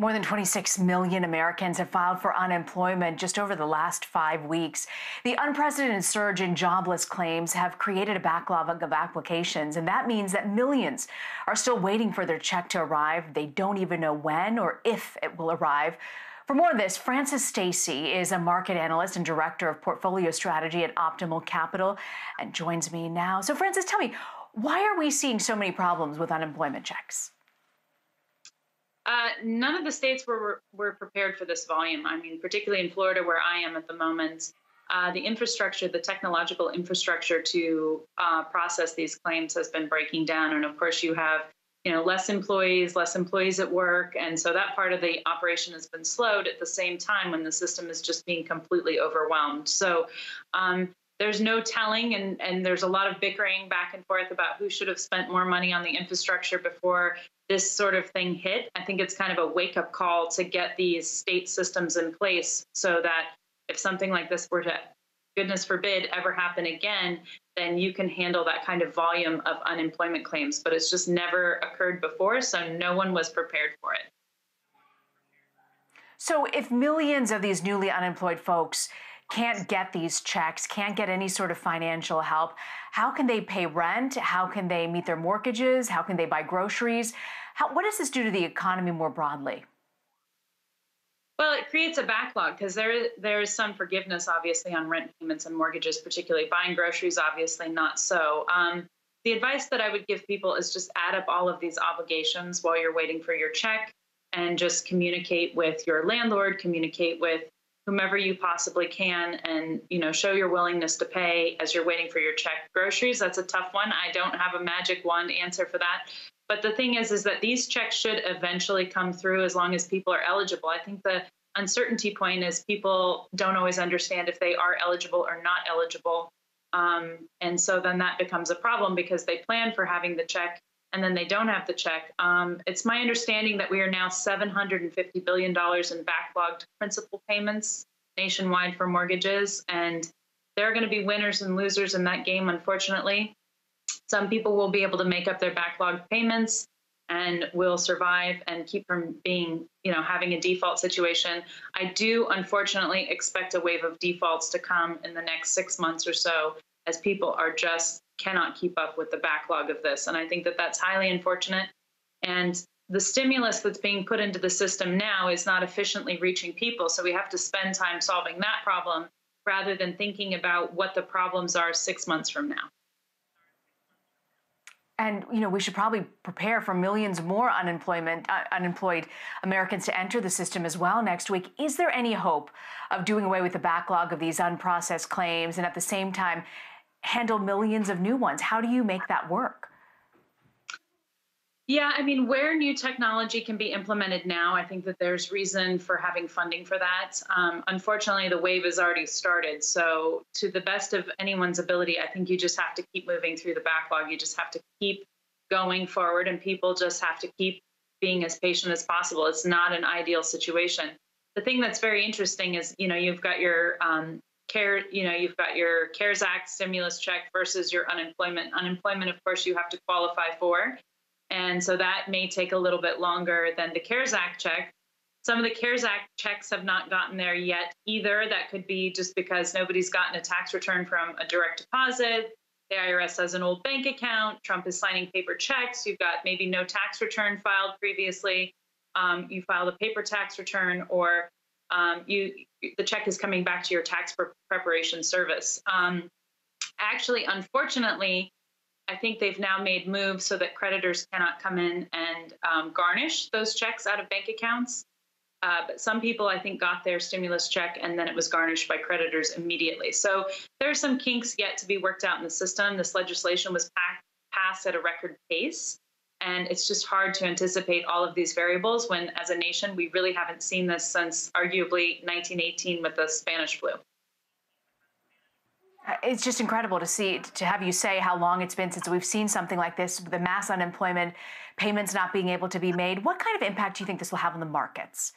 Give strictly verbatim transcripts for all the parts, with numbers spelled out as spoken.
More than twenty-six million Americans have filed for unemployment just over the last five weeks. The unprecedented surge in jobless claims have created a backlog of applications, and that means that millions are still waiting for their check to arrive. They don't even know when or if it will arrive. For more on this, Frances Stacy is a market analyst and director of portfolio strategy at Optimal Capital and joins me now. So, Frances, tell me, why are we seeing so many problems with unemployment checks? Uh, none of the states were, were prepared for this volume. I mean, particularly in Florida, where I am at the moment, uh, the infrastructure, the technological infrastructure to uh, process these claims has been breaking down. And of course, you have, you know, less employees, less employees at work. And so that part of the operation has been slowed at the same time when the system is just being completely overwhelmed. So um, there's no telling, and, and there's a lot of bickering back and forth about who should have spent more money on the infrastructure before this sort of thing hit. I think it's kind of a wake-up call to get these state systems in place so that if something like this were to, goodness forbid, ever happen again, then you can handle that kind of volume of unemployment claims. But it's just never occurred before, so no one was prepared for it. So if millions of these newly unemployed folks can't get these checks, can't get any sort of financial help, how can they pay rent? How can they meet their mortgages? How can they buy groceries? How, what does this do to the economy more broadly? Well, it creates a backlog because there, there is some forgiveness, obviously, on rent payments and mortgages, particularly buying groceries, obviously not so. Um, the advice that I would give people is just add up all of these obligations while you're waiting for your check and just communicate with your landlord, communicate with whomever you possibly can, and, you know, show your willingness to pay as you're waiting for your check. Groceries, that's a tough one. I don't have a magic wand answer for that. But the thing is, is that these checks should eventually come through as long as people are eligible. I think the uncertainty point is people don't always understand if they are eligible or not eligible. Um, and so then that becomes a problem because they plan for having the check and then they don't have the check. Um, it's my understanding that we are now seven hundred fifty billion dollars in backlogged principal payments nationwide for mortgages, and there are going to be winners and losers in that game, unfortunately. Some people will be able to make up their backlogged payments and will survive and keep from being, you know, having a default situation. I do, unfortunately, expect a wave of defaults to come in the next six months or so, as people are just cannot keep up with the backlog of this. And I think that that's highly unfortunate. And the stimulus that's being put into the system now is not efficiently reaching people. So we have to spend time solving that problem rather than thinking about what the problems are six months from now. And, you know, we should probably prepare for millions more unemployment, uh, unemployed Americans to enter the system as well next week. Is there any hope of doing away with the backlog of these unprocessed claims and at the same time handle millions of new ones? How do you make that work? Yeah, I mean, where new technology can be implemented now, I think that there's reason for having funding for that. Um, unfortunately, the wave has already started. So to the best of anyone's ability, I think you just have to keep moving through the backlog. You just have to keep going forward, and people just have to keep being as patient as possible. It's not an ideal situation. The thing that's very interesting is, you know, you've got your um, care, you know, you've got your CARES Act stimulus check versus your unemployment. Unemployment, of course, you have to qualify for. And so that may take a little bit longer than the CARES Act check. Some of the CARES Act checks have not gotten there yet either. That could be just because nobody's gotten a tax return from a direct deposit. The I R S has an old bank account. Trump is signing paper checks. You've got maybe no tax return filed previously. Um, you filed a paper tax return, or um, you the check is coming back to your tax pre preparation service. Um, actually, unfortunately, I think they've now made moves so that creditors cannot come in and um, garnish those checks out of bank accounts. Uh, but some people, I think, got their stimulus check and then it was garnished by creditors immediately. So there are some kinks yet to be worked out in the system. This legislation was packed, passed at a record pace, and it's just hard to anticipate all of these variables when, as a nation, we really haven't seen this since arguably nineteen eighteen with the Spanish flu. It's just incredible to see, to have you say how long it's been since we've seen something like this, the mass unemployment, payments not being able to be made. What kind of impact do you think this will have on the markets?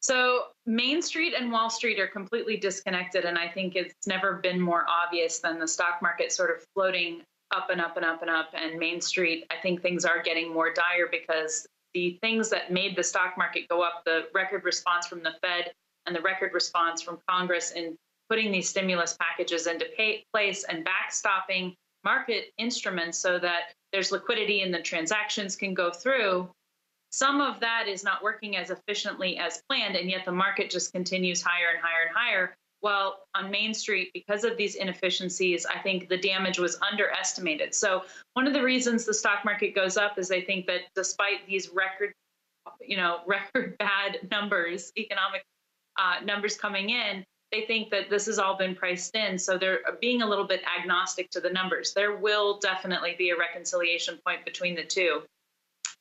So Main Street and Wall Street are completely disconnected, and I think it's never been more obvious than the stock market sort of floating up and up and up and up, and Main Street, I think things are getting more dire because the things that made the stock market go up, the record response from the Fed and the record response from Congress in putting these stimulus packages into pay, place and backstopping market instruments so that there's liquidity and the transactions can go through, some of that is not working as efficiently as planned, and yet the market just continues higher and higher and higher. Well, on Main Street, because of these inefficiencies, I think the damage was underestimated. So one of the reasons the stock market goes up is they think that despite these record, you know, record bad numbers, economic uh, numbers coming in, they think that this has all been priced in. So they're being a little bit agnostic to the numbers. There will definitely be a reconciliation point between the two.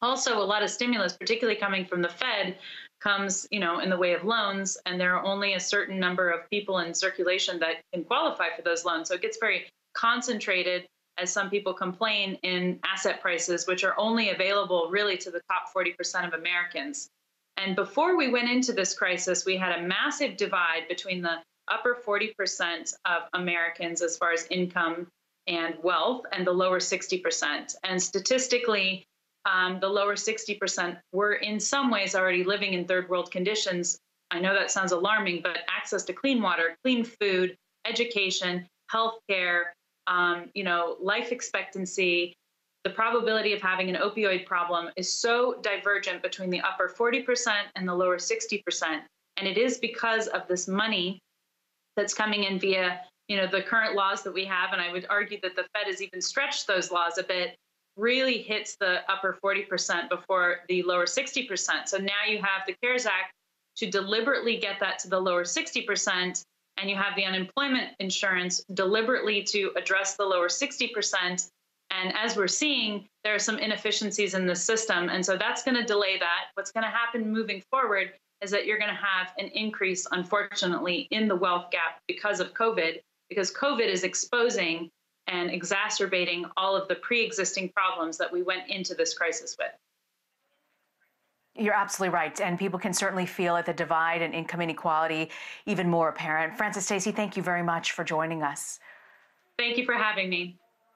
Also, a lot of stimulus, particularly coming from the Fed, comes, you know, in the way of loans, and there are only a certain number of people in circulation that can qualify for those loans. So it gets very concentrated, as some people complain, in asset prices, which are only available really to the top forty percent of Americans. And before we went into this crisis, we had a massive divide between the upper forty percent of Americans as far as income and wealth and the lower sixty percent. And statistically, Um, the lower sixty percent were in some ways already living in third world conditions. I know that sounds alarming, but access to clean water, clean food, education, healthcare, um, you know, life expectancy, the probability of having an opioid problem is so divergent between the upper forty percent and the lower sixty percent. And it is because of this money that's coming in via, you know, the current laws that we have. And I would argue that the Fed has even stretched those laws a bit, really hits the upper forty percent before the lower sixty percent. So now you have the CARES Act to deliberately get that to the lower sixty percent, and you have the unemployment insurance deliberately to address the lower sixty percent. And as we're seeing, there are some inefficiencies in the system. And so that's going to delay that. What's going to happen moving forward is that you're going to have an increase, unfortunately, in the wealth gap because of COVID, because COVID is exposing and exacerbating all of the pre-existing problems that we went into this crisis with. You're absolutely right. And people can certainly feel it, the divide and income inequality even more apparent. Frances Stacy, thank you very much for joining us. Thank you for having me.